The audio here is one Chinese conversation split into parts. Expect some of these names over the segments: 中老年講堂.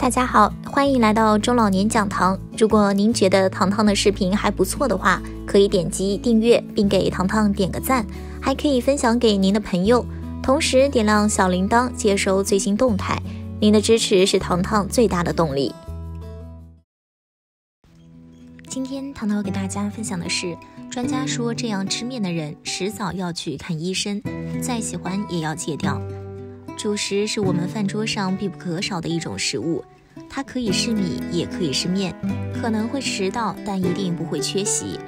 大家好，欢迎来到中老年讲堂。如果您觉得糖糖的视频还不错的话，可以点击订阅并给糖糖点个赞，还可以分享给您的朋友，同时点亮小铃铛接收最新动态。您的支持是糖糖最大的动力。今天糖糖要给大家分享的是，专家说这样吃面的人迟早要去看医生，再喜欢也要戒掉。主食是我们饭桌上必不可少的一种食物，它可以是米，也可以是面，可能会迟到，但一定不会缺席。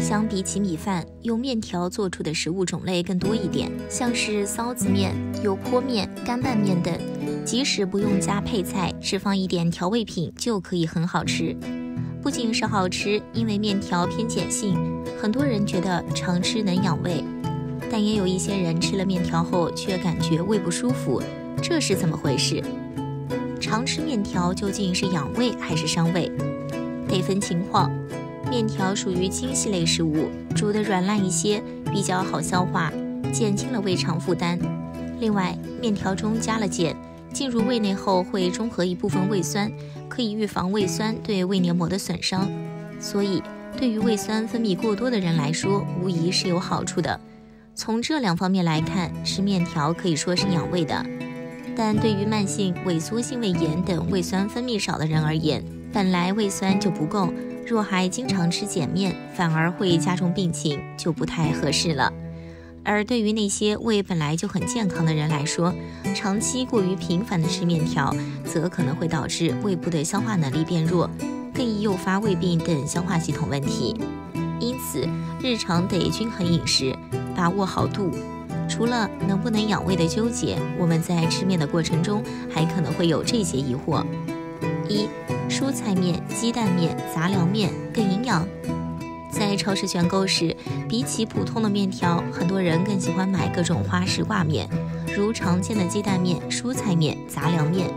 相比起米饭，用面条做出的食物种类更多一点，像是臊子面、油泼面、干拌面等，即使不用加配菜，只放一点调味品就可以很好吃。不仅是好吃，因为面条偏碱性，很多人觉得常吃能养胃。但也有一些人吃了面条后却感觉胃不舒服，这是怎么回事？常吃面条究竟是养胃还是伤胃？得分情况，面条属于精细类食物，煮得软烂一些，比较好消化，减轻了胃肠负担。另外，面条中加了碱，进入胃内后会中和一部分胃酸，可以预防胃酸对胃黏膜的损伤。所以，对于胃酸分泌过多的人来说，无疑是有好处的。从这两方面来看，吃面条可以说是养胃的，但对于慢性萎缩性胃炎等胃酸分泌少的人而言，本来胃酸就不够，若还经常吃碱面，反而会加重病情，就不太合适了。而对于那些胃本来就很健康的人来说，长期过于频繁的吃面条，则可能会导致胃部的消化能力变弱，更易诱发胃病等消化系统问题。因此，日常得均衡饮食，把握好度。除了能不能养胃的纠结，我们在吃面的过程中还可能会有这些疑惑：一、蔬菜面、鸡蛋面、杂粮面更营养。在超市选购时，比起普通的面条，很多人更喜欢买各种花式挂面，如常见的鸡蛋面、蔬菜面、杂粮面，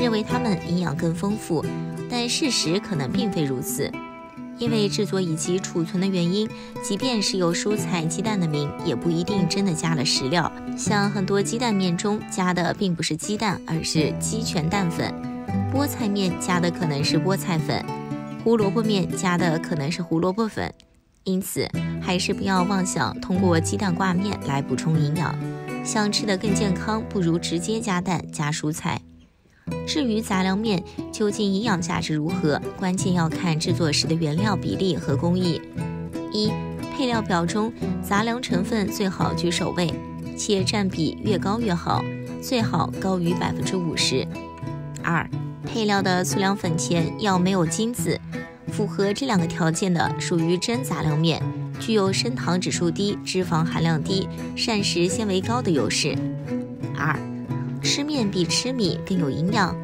认为它们营养更丰富，但事实可能并非如此。因为制作以及储存的原因，即便是有蔬菜、鸡蛋的名，也不一定真的加了食料。像很多鸡蛋面中加的并不是鸡蛋，而是鸡全蛋粉；菠菜面加的可能是菠菜粉；胡萝卜面加的可能是胡萝卜粉。因此，还是不要妄想通过鸡蛋挂面来补充营养。想吃的更健康，不如直接加蛋加蔬菜。至于杂粮面究竟营养价值如何，关键要看制作时的原料比例和工艺。一、配料表中杂粮成分最好居首位，且占比越高越好，最好高于50%。二、配料的粗粮粉前要没有金子，符合这两个条件的属于真杂粮面，具有升糖指数低、脂肪含量低、膳食纤维高的优势。二、吃面比吃米更有营养。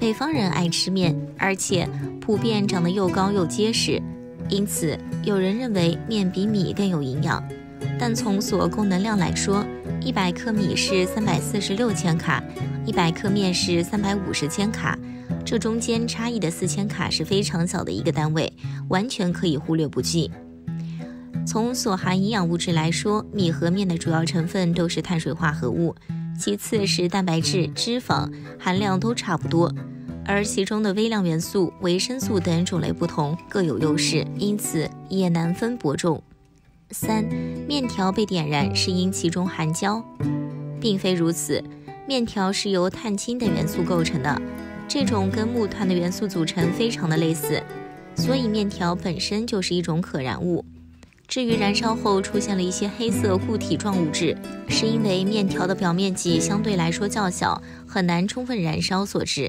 北方人爱吃面，而且普遍长得又高又结实，因此有人认为面比米更有营养。但从所供能量来说，100克米是346千卡，100克面是350千卡，这中间差异的4千卡是非常小的一个单位，完全可以忽略不计。从所含营养物质来说，米和面的主要成分都是碳水化合物，其次是蛋白质、脂肪含量都差不多，而其中的微量元素、维生素等种类不同，各有优势，因此也难分伯仲。三、面条被点燃是因其中含胶，并非如此，面条是由碳氢等元素构成的，这种跟木炭的元素组成非常的类似，所以面条本身就是一种可燃物。至于燃烧后出现了一些黑色固体状物质，是因为面条的表面积相对来说较小，很难充分燃烧所致。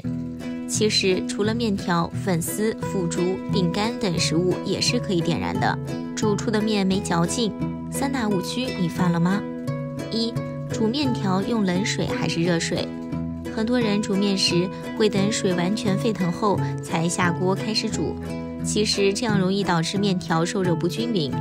其实，除了面条、粉丝、腐竹、饼干等食物也是可以点燃的。煮出的面没嚼劲，三大误区你犯了吗？一、煮面条用冷水还是热水？很多人煮面时会等水完全沸腾后才下锅开始煮，其实这样容易导致面条受热不均匀。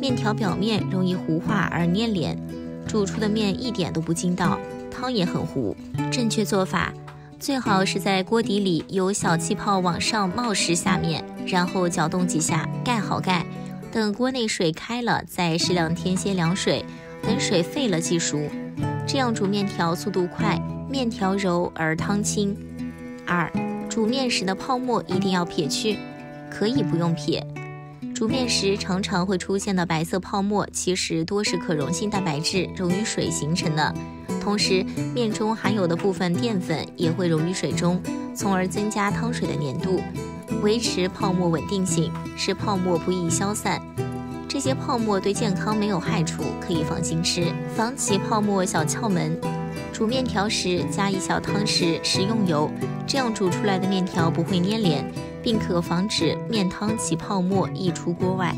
面条表面容易糊化而粘连，煮出的面一点都不筋道，汤也很糊。正确做法，最好是在锅底里有小气泡往上冒时下面，然后搅动几下，盖好盖，等锅内水开了再适量添些凉水，等水沸了即熟。这样煮面条速度快，面条柔而汤清。二、煮面时的泡沫一定要撇去，可以不用撇。煮面时常常会出现的白色泡沫，其实多是可溶性蛋白质溶于水形成的，同时面中含有的部分淀粉也会溶于水中，从而增加汤水的粘度，维持泡沫稳定性，使泡沫不易消散。 这些泡沫对健康没有害处，可以放心吃。防起泡沫小窍门：煮面条时加一小汤匙食用油，这样煮出来的面条不会粘连，并可防止面汤起泡沫溢出锅外。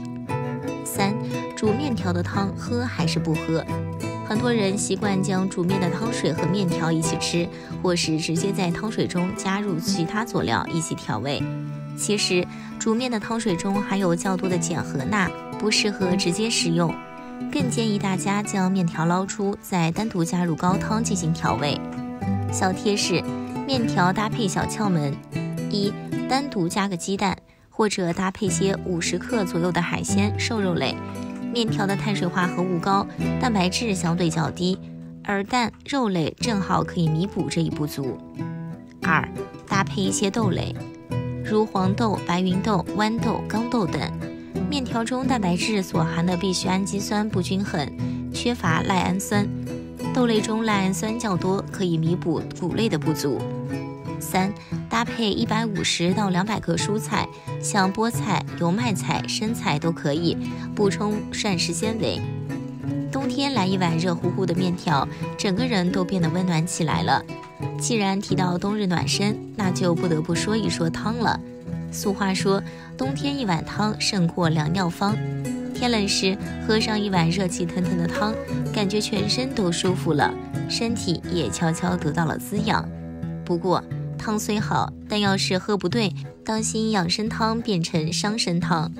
3、煮面条的汤喝还是不喝？很多人习惯将煮面的汤水和面条一起吃，或是直接在汤水中加入其他佐料一起调味。其实，煮面的汤水中含有较多的碱和钠， 不适合直接食用，更建议大家将面条捞出，再单独加入高汤进行调味。小贴士：面条搭配小窍门：1、单独加个鸡蛋，或者搭配些50克左右的海鲜、瘦肉类。面条的碳水化合物高，蛋白质相对较低，而蛋、肉类正好可以弥补这一不足。2、搭配一些豆类，如黄豆、白芸豆、豌豆、豇豆等。 面条中蛋白质所含的必需氨基酸不均衡，缺乏赖氨酸。豆类中赖氨酸较多，可以弥补谷类的不足。3、搭配150到200克蔬菜，像菠菜、油麦菜、生菜都可以，补充膳食纤维。冬天来一碗热乎乎的面条，整个人都变得温暖起来了。既然提到冬日暖身，那就不得不说一说汤了。 俗话说，冬天一碗汤胜过良药方。天冷时喝上一碗热气腾腾的汤，感觉全身都舒服了，身体也悄悄得到了滋养。不过，汤虽好，但要是喝不对，当心养生汤变成伤身汤。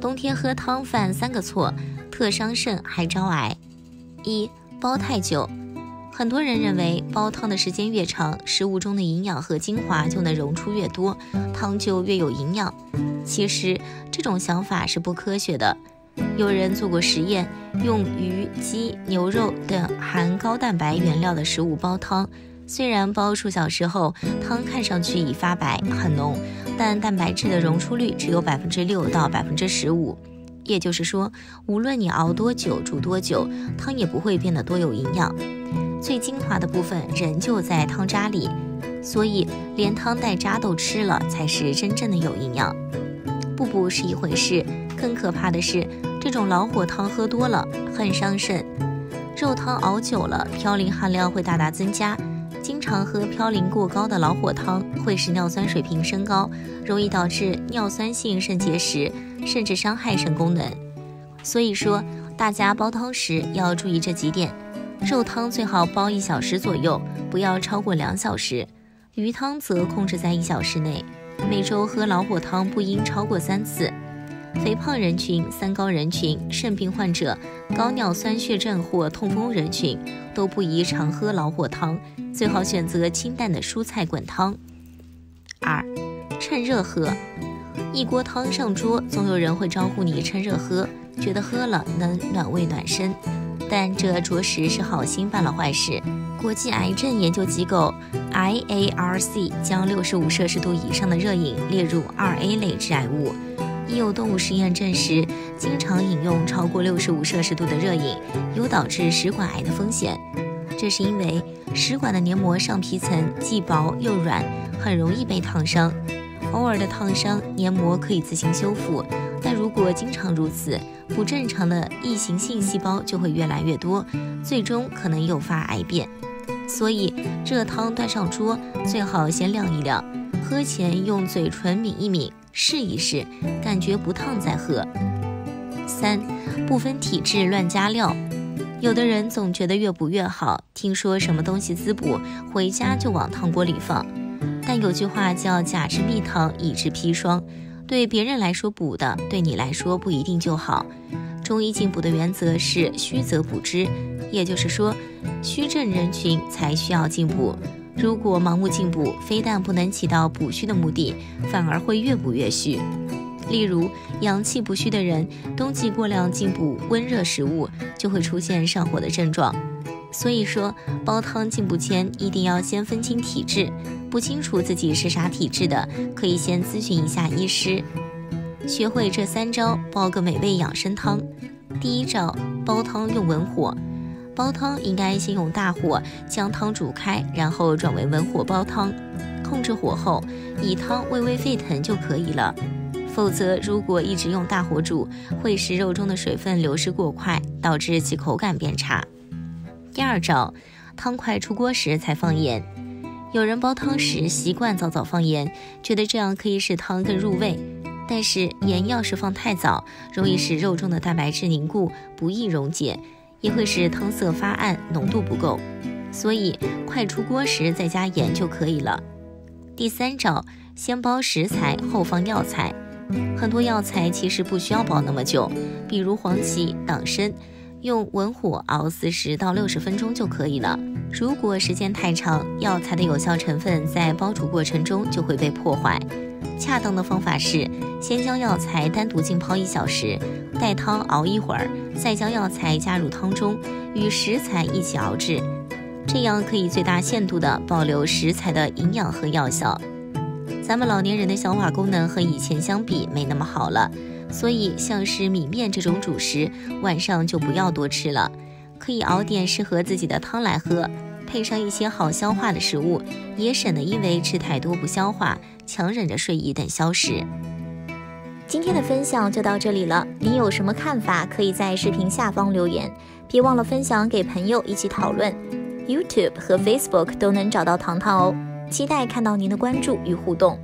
冬天喝汤犯3个错，特伤肾还招癌。1、煲太久。 很多人认为煲汤的时间越长，食物中的营养和精华就能溶出越多，汤就越有营养。其实这种想法是不科学的。有人做过实验，用鱼、鸡、牛肉等含高蛋白原料的食物煲汤，虽然煲数小时后汤看上去已发白很浓，但蛋白质的溶出率只有6%到15%。 也就是说，无论你熬多久、煮多久，汤也不会变得多有营养。最精华的部分仍旧在汤渣里，所以连汤带渣都吃了，才是真正的有营养。不补是一回事，更可怕的是这种老火汤喝多了，很伤肾。肉汤熬久了，嘌呤含量会大大增加。经常喝嘌呤过高的老火汤，会使尿酸水平升高，容易导致尿酸性肾结石， 甚至伤害肾功能，所以说大家煲汤时要注意这几点：肉汤最好煲1小时左右，不要超过2小时；鱼汤则控制在1小时内。每周喝老火汤不应超过3次。肥胖人群、三高人群、肾病患者、高尿酸血症或痛风人群都不宜常喝老火汤，最好选择清淡的蔬菜滚汤。2、趁热喝。 一锅汤上桌，总有人会招呼你趁热喝，觉得喝了能暖胃暖身，但这着实是好心办了坏事。国际癌症研究机构 IARC 将65摄氏度以上的热饮列入2A 类致癌物。已有动物实验证实，经常饮用超过65摄氏度的热饮，有导致食管癌的风险。这是因为食管的黏膜上皮层既薄又软，很容易被烫伤。 偶尔的烫伤，黏膜可以自行修复，但如果经常如此，不正常的异形性细胞就会越来越多，最终可能诱发癌变。所以，热汤端上桌，最好先晾一晾，喝前用嘴唇抿一抿，试一试，感觉不烫再喝。3、不分体质乱加料。有的人总觉得越补越好，听说什么东西滋补，回家就往汤锅里放。 但有句话叫“假吃蜜糖，以致砒霜”，对别人来说补的，对你来说不一定就好。中医进补的原则是虚则补之，也就是说，虚症人群才需要进补。如果盲目进补，非但不能起到补虚的目的，反而会越补越虚。例如，阳气不虚的人，冬季过量进补温热食物，就会出现上火的症状。所以说，煲汤进补前一定要先分清体质。不清楚自己是啥体质的，可以先咨询一下医师。学会这3招，煲个美味养生汤。第1招，煲汤用文火。煲汤应该先用大火将汤煮开，然后转为文火煲汤，控制火候，以汤微微沸腾就可以了。否则，如果一直用大火煮，会使肉中的水分流失过快，导致其口感变差。第2招，汤快出锅时才放盐。有人煲汤时习惯早早放盐，觉得这样可以使汤更入味。但是盐要是放太早，容易使肉中的蛋白质凝固，不易溶解，也会使汤色发暗，浓度不够。所以快出锅时再加盐就可以了。第3招，先煲食材，后放药材。很多药材其实不需要煲那么久，比如黄芪、党参，用文火熬40到60分钟就可以了。如果时间太长，药材的有效成分在煲煮过程中就会被破坏。恰当的方法是先将药材单独浸泡1小时，待汤熬一会儿，再将药材加入汤中，与食材一起熬制，这样可以最大限度地保留食材的营养和药效。咱们老年人的消化功能和以前相比没那么好了，所以像是米面这种主食，晚上就不要多吃了，可以熬点适合自己的汤来喝，配上一些好消化的食物，也省得因为吃太多不消化，强忍着睡意等消食。今天的分享就到这里了，您有什么看法可以在视频下方留言，别忘了分享给朋友一起讨论。 YouTube 和 Facebook 都能找到糖糖哦，期待看到您的关注与互动。